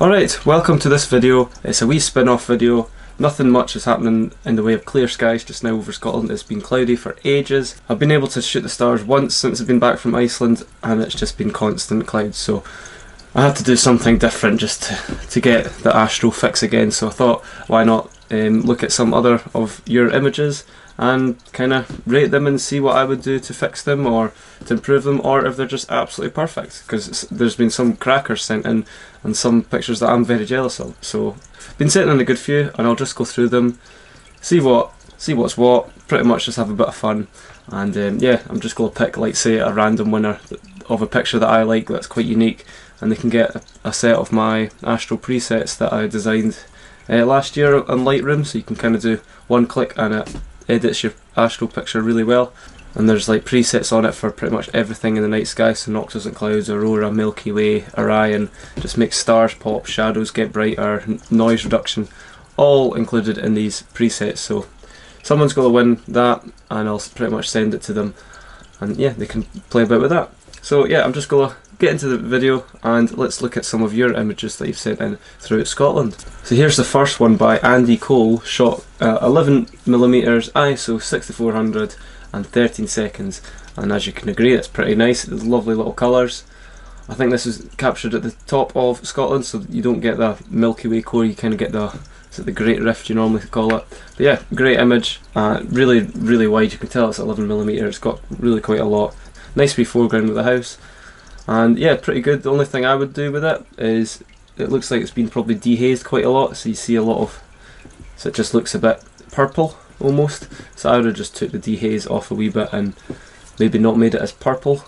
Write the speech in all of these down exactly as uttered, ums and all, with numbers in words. Alright, welcome to this video. It's a wee spin-off video. Nothing much is happening in the way of clear skies just now over Scotland. It's been cloudy for ages. I've been able to shoot the stars once since I've been back from Iceland, and it's just been constant clouds, so I had to do something different just to, to get the astro fix again. So I thought, why not um, look at some other of your images and kind of rate them and see what I would do to fix them or to improve them, or if they're just absolutely perfect, because there's been some crackers sent in and some pictures that I'm very jealous of. So been sitting in a good few, and I'll just go through them, see what see what's what, pretty much just have a bit of fun. And um, yeah, I'm just going to pick, like, say a random winner of a picture that I like that's quite unique, and they can get a, a set of my astral presets that I designed uh, last year on Lightroom, so you can kind of do one click and it edits your astral picture really well. And there's like presets on it for pretty much everything in the night sky, so Noctis and clouds, Aurora, Milky Way, Orion, just makes stars pop, shadows get brighter, noise reduction, all included in these presets. So someone's going to win that, and I'll pretty much send it to them, and yeah, they can play about with that. So yeah, I'm just going to get into the video and let's look at some of your images that you've sent in throughout Scotland. So here's the first one by Andy Cole, shot uh, eleven millimeters, I S O sixty-four hundred and thirteen seconds, and as you can agree, it's pretty nice. There's lovely little colours. I think this is captured at the top of Scotland, so you don't get the Milky Way core, you kind of get the, is it the Great Rift you normally call it. But yeah, great image, uh, really really wide. You can tell it's eleven millimeters, it's got really quite a lot. Nice wee foreground with the house. And yeah, pretty good. The only thing I would do with it is it looks like it's been probably dehazed quite a lot, so you see a lot of, so it just looks a bit purple almost. So I would have just took the dehaze off a wee bit and maybe not made it as purple,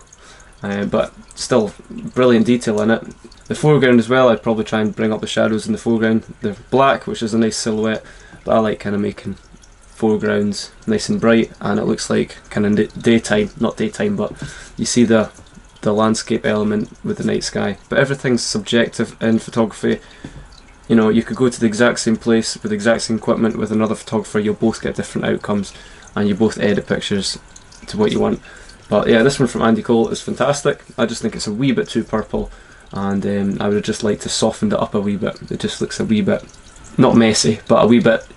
uh, but still brilliant detail in it. The foreground as well, I'd probably try and bring up the shadows in the foreground. They're black, which is a nice silhouette, but I like kind of making foregrounds nice and bright, and it looks like kind of daytime, not daytime, but you see the the landscape element with the night sky. But everything's subjective in photography. You know, you could go to the exact same place with the exact same equipment with another photographer, you'll both get different outcomes, and you both edit pictures to what you want. But yeah, this one from Andy Cole is fantastic. I just think it's a wee bit too purple, and um, I would have just liked to soften it up a wee bit. It just looks a wee bit, not messy, but a wee bit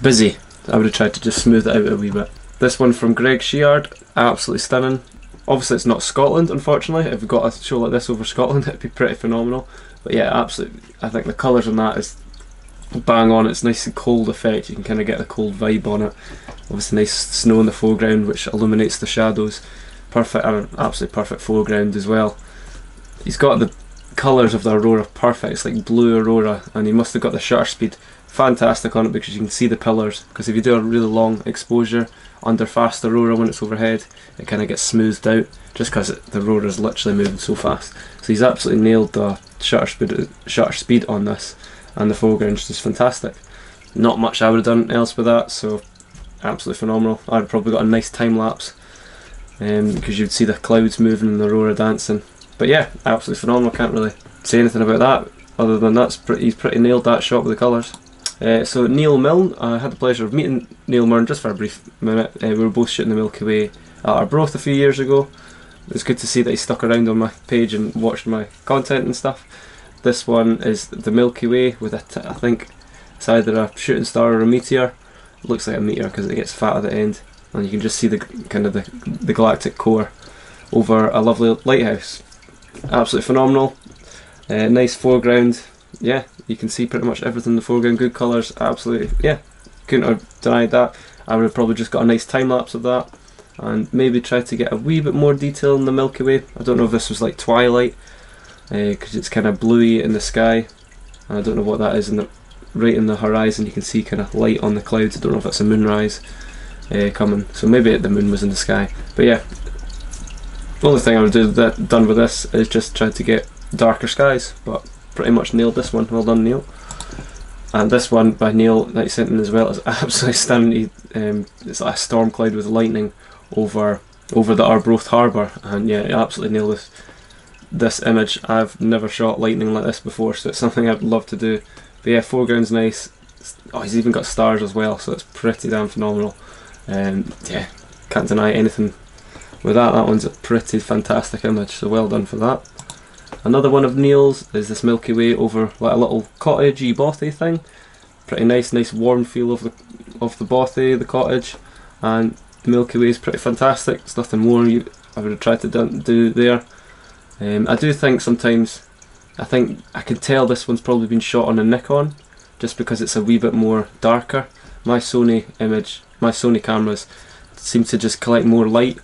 busy. I would have tried to just smooth it out a wee bit. This one from Greg Sheard, absolutely stunning. Obviously it's not Scotland, unfortunately. If we got a show like this over Scotland, it'd be pretty phenomenal. But yeah, absolutely, I think the colours on that is bang on. It's nice and cold effect, you can kind of get the cold vibe on it. Obviously nice snow in the foreground which illuminates the shadows. Perfect, an absolutely perfect foreground as well. He's got the colours of the Aurora perfect, it's like blue Aurora, and he must have got the shutter speed fantastic on it, because you can see the pillars, because if you do a really long exposure under fast Aurora when it's overhead, it kind of gets smoothed out just because the Aurora is literally moving so fast. So he's absolutely nailed the shutter speed, shutter speed on this, and the foreground is fantastic. Not much I would have done else with that, so absolutely phenomenal. I'd have probably got a nice time lapse um, because you'd see the clouds moving and the Aurora dancing. But yeah, absolutely phenomenal. Can't really say anything about that other than that's pretty, he's pretty nailed that shot with the colours. Uh, so Neil Milne, I had the pleasure of meeting Neil Milne just for a brief minute. Uh, we were both shooting the Milky Way at Arbroath a few years ago. It was good to see that he stuck around on my page and watched my content and stuff. This one is the Milky Way with a t I think it's either a shooting star or a meteor. It looks like a meteor because it gets fat at the end, and you can just see the kind of the, the galactic core over a lovely lighthouse. Absolutely phenomenal. Uh, nice foreground. Yeah, you can see pretty much everything in the foreground, good colours, absolutely, yeah, couldn't have denied that. I would have probably just got a nice time lapse of that, and maybe tried to get a wee bit more detail in the Milky Way. I don't know if this was like twilight, because uh, it's kind of bluey in the sky, and I don't know what that is in the, right in the horizon. You can see kind of light on the clouds. I don't know if it's a moonrise uh, coming, so maybe the moon was in the sky. But yeah, the only thing I would do that done with this is just try to get darker skies, but pretty much nailed this one. Well done, Neil. And this one by Neil that he sent in as well is absolutely stunning. Um, it's like a storm cloud with lightning over over the Arbroath harbour, and yeah, absolutely nailed this this image. I've never shot lightning like this before, so it's something I'd love to do. But yeah, foreground's nice. Oh, he's even got stars as well, so it's pretty damn phenomenal. Um, yeah, can't deny anything with that. That one's a pretty fantastic image, so well done for that. Another one of Neil's is this Milky Way over like a little cottagey bothy thing. Pretty nice, nice warm feel of the of the bothy, the cottage, and the Milky Way is pretty fantastic. There's nothing more you, I would have tried to do, do there. Um, I do think sometimes, I think I can tell this one's probably been shot on a Nikon, just because it's a wee bit more darker. My Sony image, my Sony cameras, seem to just collect more light,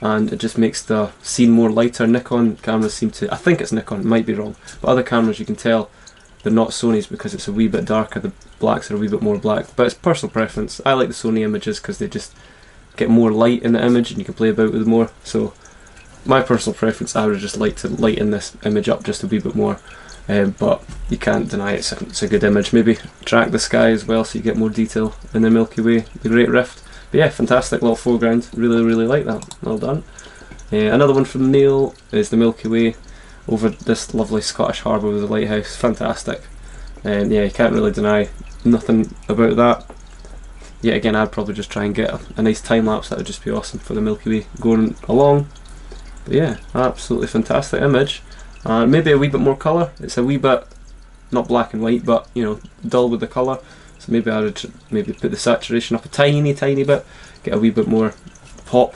and it just makes the scene more lighter. Nikon cameras seem to, I think it's Nikon, might be wrong, but other cameras you can tell they're not Sony's because it's a wee bit darker, the blacks are a wee bit more black, but it's personal preference. I like the Sony images because they just get more light in the image and you can play about with more, so my personal preference, I would just like to lighten this image up just a wee bit more, um, but you can't deny it's a, it's a good image. Maybe track the sky as well so you get more detail in the Milky Way, the Great Rift. But yeah, fantastic little foreground, really really like that, well done. Uh, another one from Neil is the Milky Way over this lovely Scottish harbour with the lighthouse, fantastic. And um, yeah, you can't really deny nothing about that. Yet again, I'd probably just try and get a, a nice time lapse, that would just be awesome for the Milky Way going along. But yeah, absolutely fantastic image. And uh, maybe a wee bit more colour, it's a wee bit, not black and white, but you know, dull with the colour. So maybe I would maybe put the saturation up a tiny, tiny bit, get a wee bit more pop,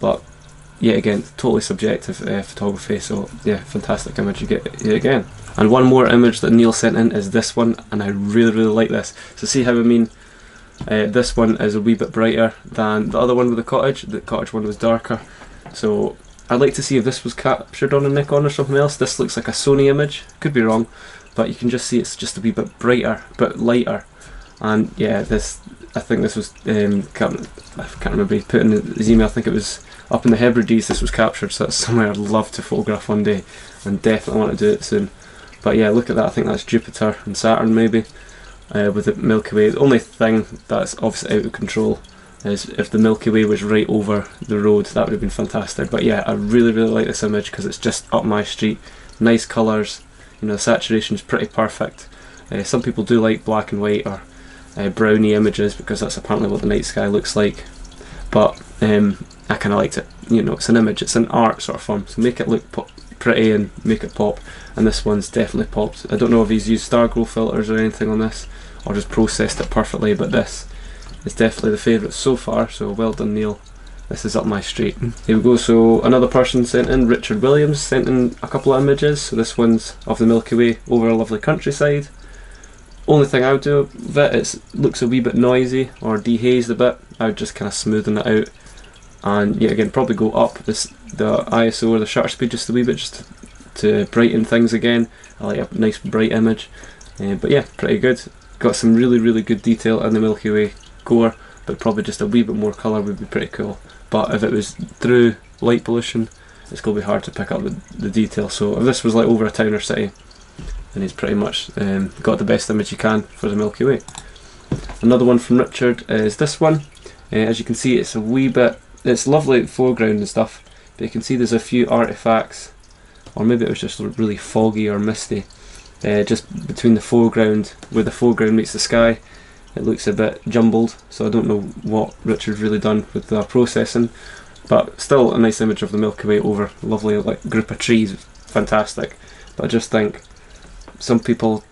but yeah, again, totally subjective uh, photography, so yeah, fantastic image you get yet again. And one more image that Neil sent in is this one, and I really, really like this. So see how I mean, uh, this one is a wee bit brighter than the other one with the cottage, the cottage one was darker, so I'd like to see if this was captured on a Nikon or something else. This looks like a Sony image, could be wrong, but you can just see it's just a wee bit brighter, but lighter. And yeah, this, I think this was, um, can't, I can't remember, he put in his email, I think it was up in the Hebrides this was captured, so that's somewhere I'd love to photograph one day, and definitely want to do it soon. But yeah, look at that, I think that's Jupiter and Saturn maybe, uh, with the Milky Way. The only thing that's obviously out of control is if the Milky Way was right over the road, that would have been fantastic. But yeah, I really, really like this image because it's just up my street, nice colours, you know, the saturation is pretty perfect. Uh, some people do like black and white or Uh, brownie images because that's apparently what the night sky looks like, but um, I kind of liked it, you know, it's an image, it's an art sort of form, so make it look pop pretty and make it pop, and this one's definitely popped. I don't know if he's used Starglow filters or anything on this or just processed it perfectly, but this is definitely the favourite so far, so well done Neil, this is up my street. Here we go, so another person sent in, Richard Williams, sent in a couple of images, so this one's of the Milky Way over a lovely countryside. Only thing I would do with it, it looks a wee bit noisy or dehazed a bit, I would just kind of smoothen it out, and yet again probably go up this, the I S O or the shutter speed just a wee bit just to brighten things again. I like a nice bright image, uh, but yeah, pretty good. Got some really really good detail in the Milky Way core, but probably just a wee bit more colour would be pretty cool, but if it was through light pollution it's going to be hard to pick up the, the detail, so if this was like over a town or city, and he's pretty much um, got the best image you can for the Milky Way. Another one from Richard is this one. Uh, as you can see, it's a wee bit, it's lovely foreground and stuff, but you can see there's a few artifacts, or maybe it was just really foggy or misty, uh, just between the foreground, where the foreground meets the sky, it looks a bit jumbled, so I don't know what Richard's really done with the processing, but still a nice image of the Milky Way over a lovely like, group of trees, fantastic. But I just think some people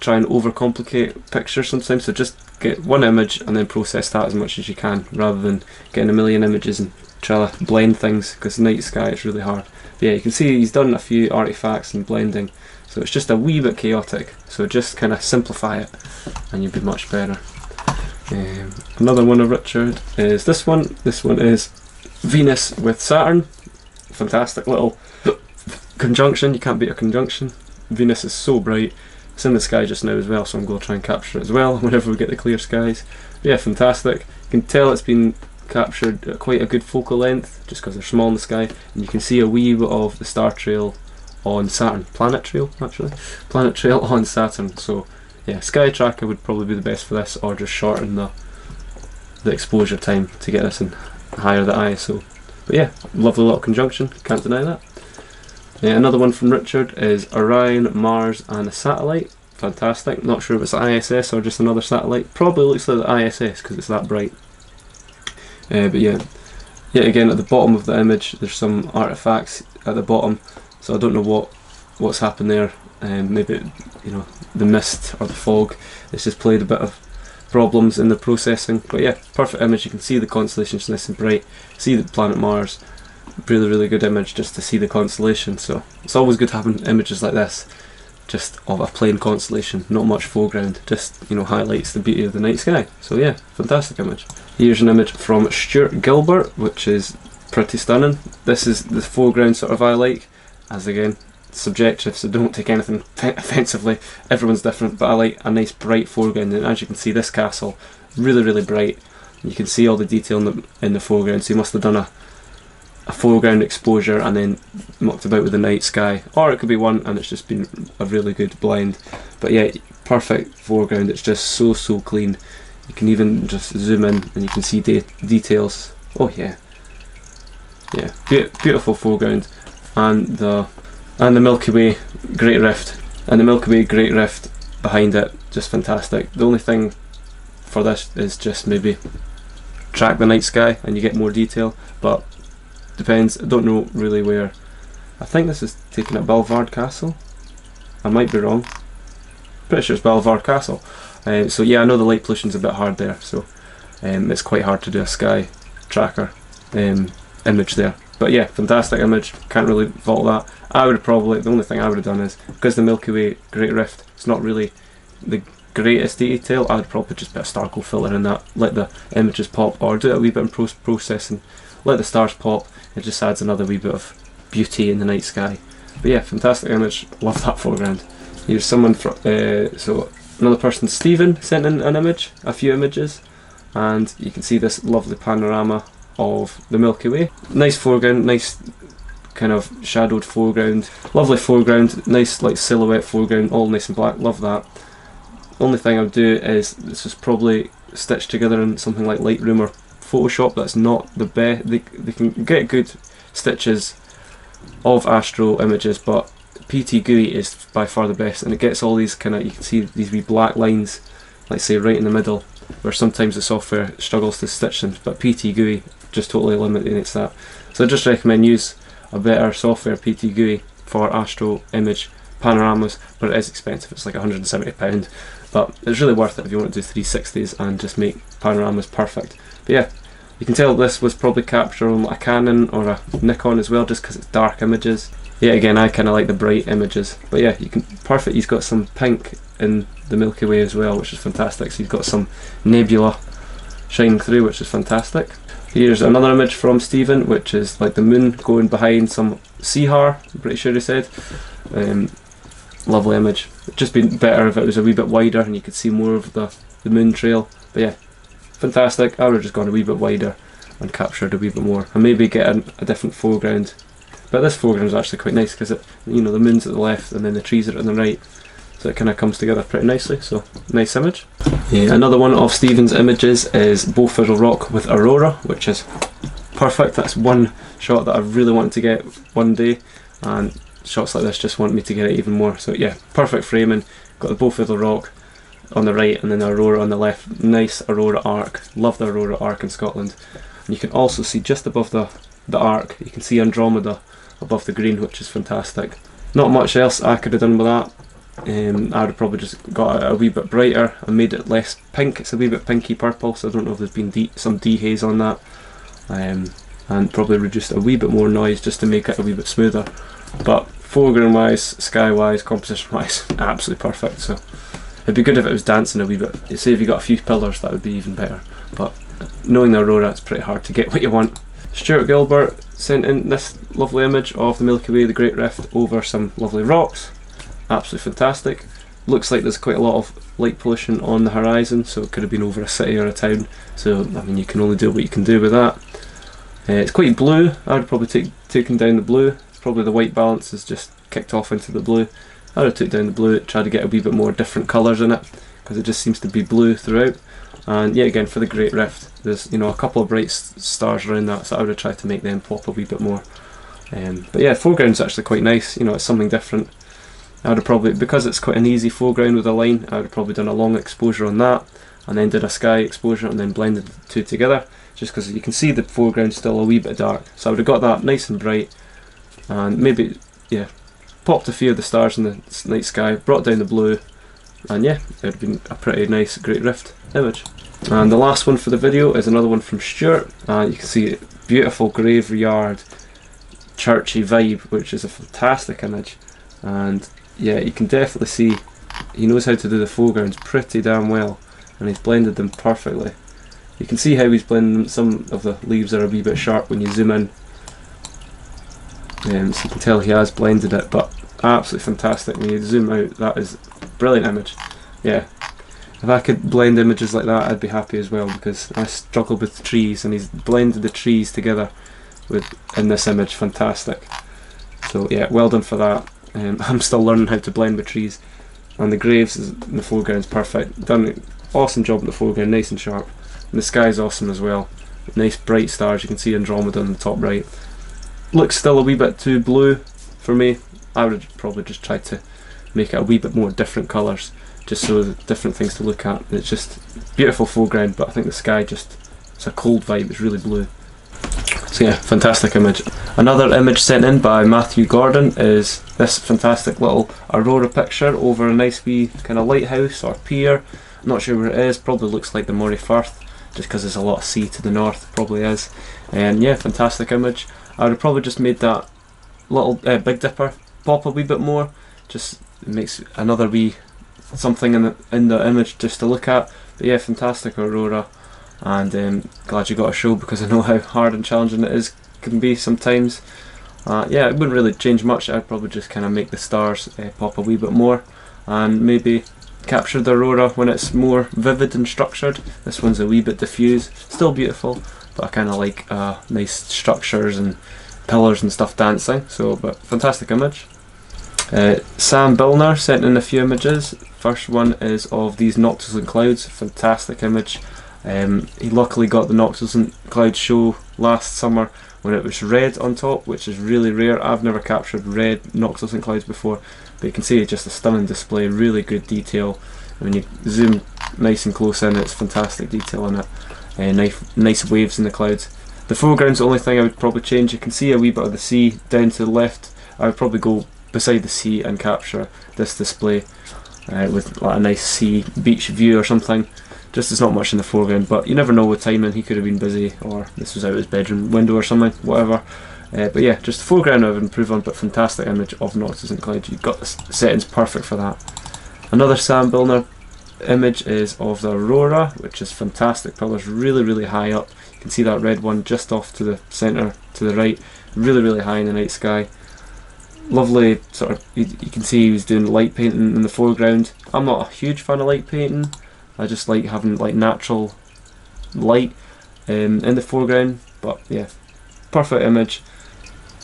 try and overcomplicate pictures sometimes, so just get one image and then process that as much as you can, rather than getting a million images and try to blend things, because night sky is really hard. But yeah, you can see he's done a few artifacts and blending, so it's just a wee bit chaotic, so just kind of simplify it and you'll be much better. Um, another one of Richard is this one. This one is Venus with Saturn, fantastic little conjunction, you can't beat a conjunction. Venus is so bright, it's in the sky just now as well, so I'm going to try and capture it as well whenever we get the clear skies. But yeah, fantastic, you can tell it's been captured at quite a good focal length just because they're small in the sky, and you can see a wee bit of the star trail on Saturn, planet trail actually, planet trail on Saturn, so yeah, sky tracker would probably be the best for this, or just shorten the, the exposure time to get this and higher the I S O. But yeah, lovely little conjunction, can't deny that. Yeah, another one from Richard is Orion, Mars and a satellite. Fantastic. Not sure if it's I S S or just another satellite. Probably looks like the I S S because it's that bright. Uh, but yeah, yet again at the bottom of the image there's some artifacts at the bottom, so I don't know what what's happened there. Um, maybe, you know, the mist or the fog, it's just played a bit of problems in the processing. But yeah, perfect image. You can see the constellations nice and bright, see the planet Mars. Really, really good image just to see the constellation. So it's always good having images like this, just of a plain constellation, not much foreground, just, you know, highlights the beauty of the night sky. So yeah, fantastic image. Here's an image from Stuart Gilbert, which is pretty stunning. This is the foreground sort of I like, as again, subjective, so don't take anything offensively, everyone's different, but I like a nice bright foreground, and as you can see, this castle, really, really bright. You can see all the detail in the, in the foreground, so you must have done a a foreground exposure and then mucked about with the night sky, or it could be one and it's just been a really good blind. But yeah, perfect foreground, it's just so so clean. You can even just zoom in and you can see de details. Oh yeah, yeah, Be beautiful foreground. And the and the Milky Way Great Rift and the Milky Way Great Rift behind it, just fantastic. The only thing for this is just maybe track the night sky and you get more detail, but depends. I don't know really where. I think this is taken at Balvaird Castle. I might be wrong. Pretty sure it's Balvaird Castle. Uh, so yeah, I know the light pollution's a bit hard there, so um, it's quite hard to do a sky tracker um, image there. But yeah, fantastic image. Can't really fault that. I would probably, the only thing I would have done is, because the Milky Way Great Rift, it's not really the greatest detail, I would probably just put a star gold filter in that, let the images pop, or do it a wee bit in post-processing, let the stars pop. It just adds another wee bit of beauty in the night sky. But yeah, fantastic image, love that foreground. Here's someone from, uh, so another person, Stephen, sent in an image, a few images, and you can see this lovely panorama of the Milky Way. Nice foreground, nice kind of shadowed foreground, lovely foreground, nice like silhouette foreground, all nice and black, love that. Only thing I would do is, this was probably stitched together in something like Lightroom or Photoshop. That's not the best. They, they can get good stitches of astro images, but P T G U I is by far the best, and it gets all these kind of, you can see these wee black lines, like say right in the middle, where sometimes the software struggles to stitch them, but P T G U I just totally eliminates that. So I just recommend use a better software, P T G U I, for astro image panoramas, but it is expensive, it's like one hundred and seventy pounds, but it's really worth it if you want to do three sixties and just make panoramas perfect. But yeah, you can tell this was probably captured on a Canon or a Nikon as well, just because it's dark images. Yeah, again, I kind of like the bright images. But yeah, you can perfect. He's got some pink in the Milky Way as well, which is fantastic. So he's got some nebula shining through, which is fantastic. Here's another image from Stephen, which is like the moon going behind some Sihar, I'm pretty sure he said. Um, lovely image. It'd just been better if it was a wee bit wider and you could see more of the, the moon trail. But yeah, fantastic. I would have just gone a wee bit wider and captured a wee bit more, and maybe get a, a different foreground. But this foreground is actually quite nice because it, you know, the moon's at the left and then the trees are on the right, so it kind of comes together pretty nicely. So nice image. Yeah. Another one of Stephen's images is Bowfiddle Rock with Aurora, which is perfect. That's one shot that I really wanted to get one day, and shots like this just want me to get it even more. So yeah, perfect framing. Got the Bowfiddle Rock on the right and then the Aurora on the left. Nice Aurora arc. Love the Aurora arc in Scotland. And you can also see just above the, the arc, you can see Andromeda above the green, which is fantastic. Not much else I could have done with that. Um, I would have probably just got it a wee bit brighter and made it less pink. It's a wee bit pinky purple, so I don't know if there's been de some dehaze on that. Um, and probably reduced a wee bit more noise just to make it a wee bit smoother. But foreground wise, sky wise, composition wise, absolutely perfect. So it'd be good if it was dancing a wee bit. Say if you got a few pillars, that would be even better. But knowing the Aurora, it's pretty hard to get what you want. Stuart Gilbert sent in this lovely image of the Milky Way, the Great Rift, over some lovely rocks. Absolutely fantastic. Looks like there's quite a lot of light pollution on the horizon, so it could have been over a city or a town. So, I mean, you can only do what you can do with that. Uh, it's quite blue. I would probably take taken down the blue. Probably the white balance is just kicked off into the blue. I would have took down the blue, tried to get a wee bit more different colours in it, because it just seems to be blue throughout. And yeah, again, for the Great Rift, there's, you know, a couple of bright stars around that, so I would have tried to make them pop a wee bit more. Um, but yeah, foreground's actually quite nice, you know, it's something different. I would have probably, because it's quite an easy foreground with a line, I would have probably done a long exposure on that, and then did a sky exposure and then blended the two together, just because you can see the foreground still a wee bit dark. So I would have got that nice and bright, and maybe, yeah, popped a few of the stars in the night sky, brought down the blue, and yeah, it would have been a pretty nice Great Rift image. And the last one for the video is another one from Stuart. Uh, you can see beautiful graveyard, churchy vibe, which is a fantastic image. And yeah, you can definitely see he knows how to do the foregrounds pretty damn well, and he's blended them perfectly. You can see how he's blending them. Some of the leaves are a wee bit sharp when you zoom in, um, so you can tell he has blended it, but absolutely fantastic when you zoom out. That is a brilliant image. Yeah, if I could blend images like that, I'd be happy as well, because I struggled with trees, and he's blended the trees together with in this image. Fantastic. So yeah, well done for that. Um, I'm still learning how to blend with trees, and the graves in the foreground is perfect. Done an awesome job in the foreground, nice and sharp. And the sky is awesome as well. Nice bright stars. You can see Andromeda in the top right. Looks still a wee bit too blue for me. I would probably just try to make it a wee bit more different colours, just so there's different things to look at. It's just beautiful foreground, but I think the sky just, it's a cold vibe, it's really blue. So yeah, fantastic image. Another image sent in by Matthew Gordon is this fantastic little Aurora picture over a nice wee kind of lighthouse or pier. I'm not sure where it is, probably looks like the Moray Firth, just because there's a lot of sea to the north, probably is. And yeah, fantastic image. I would have probably just made that little uh, Big Dipper pop a wee bit more, just makes another wee something in the, in the image just to look at. But yeah, fantastic Aurora, and um, glad you got a show, because I know how hard and challenging it is can be sometimes. Uh, yeah, it wouldn't really change much. I'd probably just kind of make the stars uh, pop a wee bit more, and maybe capture the Aurora when it's more vivid and structured. This one's a wee bit diffuse, still beautiful, but I kind of like uh, nice structures and pillars and stuff dancing. So, but fantastic image. Uh, Sam Bilner sent in a few images. First one is of these Noctis and clouds, fantastic image. Um, he luckily got the Noctis and cloud show last summer when it was red on top, which is really rare. I've never captured red Noctis and clouds before, but you can see it's just a stunning display, really good detail. When you zoom nice and close in, it's fantastic detail in it. Uh, nice, nice waves in the clouds. The foreground's the only thing I would probably change. You can see a wee bit of the sea down to the left. I would probably go beside the sea and capture this display uh, with like a nice sea beach view or something. Just there's not much in the foreground, but you never know with timing. He could have been busy, or this was out his bedroom window or something, whatever. Uh, but yeah, just the foreground I would improve on, but fantastic image of Noctis and Clyde. You've got the settings perfect for that. Another Sam Bilner image is of the Aurora, which is fantastic. Pillars really, really high up. You can see that red one just off to the centre, to the right. Really, really high in the night sky. Lovely sort of, you, you can see he was doing light painting in the foreground. I'm not a huge fan of light painting. I just like having like natural light um, in the foreground, but yeah, perfect image.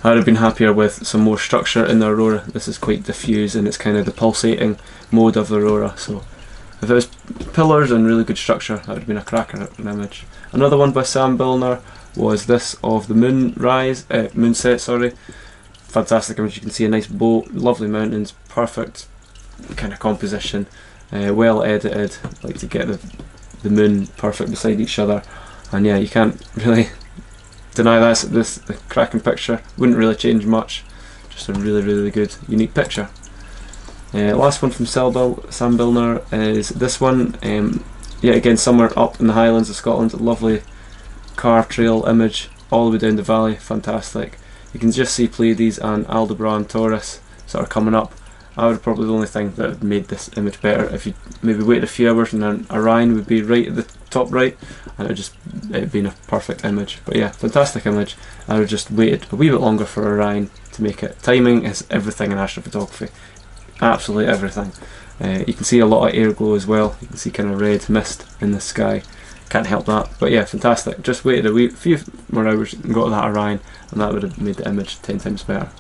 I'd have been happier with some more structure in the Aurora. This is quite diffuse, and it's kind of the pulsating mode of the Aurora, so if it was pillars and really good structure, that would have been a cracker image. Another one by Sam Bilner was this of the moon rise, uh, moonset, sorry. Fantastic image. You can see a nice boat, lovely mountains, perfect kind of composition, uh, well edited. I like to get the, the moon perfect beside each other, and yeah, you can't really deny that's this the cracking picture. Wouldn't really change much, just a really really good unique picture. Uh, last one from Sam Bilner is this one, um, yet again somewhere up in the Highlands of Scotland. Lovely car trail image all the way down the valley, fantastic. You can just see Pleiades and Aldebaran, Taurus sort of coming up. I would probably the only thing that would made this image better if you maybe waited a few hours, and then Orion would be right at the top right, and it would just it'd been a perfect image. But yeah, fantastic image. I would have just waited a wee bit longer for Orion to make it. Timing is everything in astrophotography, absolutely everything. Uh, you can see a lot of air glow as well. You can see kind of red mist in the sky. Can't help that, but yeah, fantastic. Just waited a wee few more hours and got that Orion, and that would have made the image ten times better.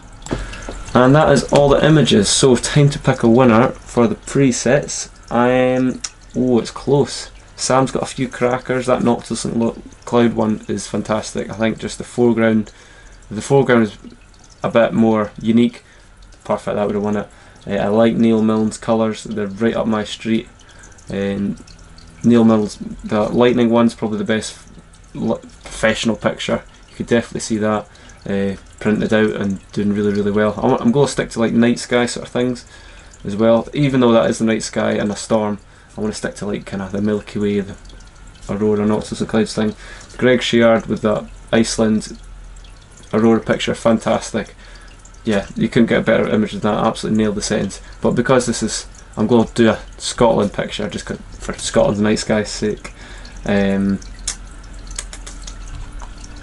And that is all the images, so time to pick a winner for the presets. Um, oh, it's close. Sam's got a few crackers. That Noctis and Cloud one is fantastic. I think just the foreground, the foreground is a bit more unique. Perfect, that would have won it. Uh, I like Neil Milne's colours, they're right up my street. Um, Neil Milne's, the lightning one's probably the best professional picture. You could definitely see that. uh, printed out and doing really, really well. I'm, I'm going to stick to like night sky sort of things as well, even though that is the night sky and a storm. I want to stick to like kind of the Milky Way, the Aurora, Noctis and Clouds thing. Greg Sheard with that Iceland Aurora picture, fantastic. Yeah, you couldn't get a better image than that, absolutely nailed the settings. But because this is, I'm going to do a Scotland picture just for Scotland's night sky's sake. Um,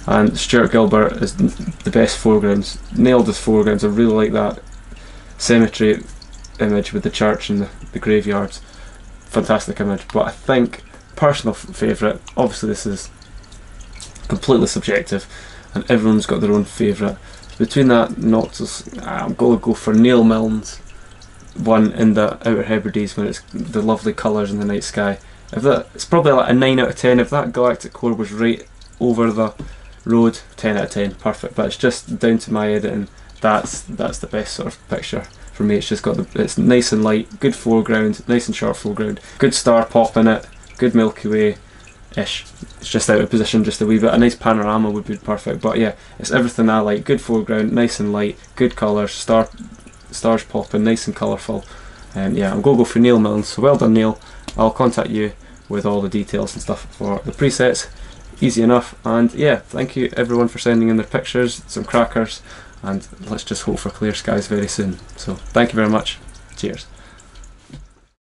and Stuart Gilbert is the best foregrounds, nailed his foregrounds. I really like that cemetery image with the church and the, the graveyards, fantastic image. But I think, personal favourite, obviously this is completely subjective and everyone's got their own favourite. Between that, Noctis, I'm going to go for Neil Milne's one in the Outer Hebrides when it's the lovely colours in the night sky. If that, it's probably like a nine out of ten. If that galactic core was right over the road, ten out of ten, perfect. But it's just down to my editing. That's that's the best sort of picture for me. It's just got the, it's nice and light, good foreground, nice and sharp foreground, good star pop in it, good Milky Way ish. It's just out of position just a wee bit. A nice panorama would be perfect. But yeah, it's everything I like. Good foreground, nice and light, good colours, star stars popping, nice and colourful. And um, yeah, I'm gonna go for Neil Milne. So well done, Neil. I'll contact you with all the details and stuff for the presets. Easy enough. And yeah, thank you everyone for sending in their pictures, some crackers, and let's just hope for clear skies very soon. So thank you very much. Cheers.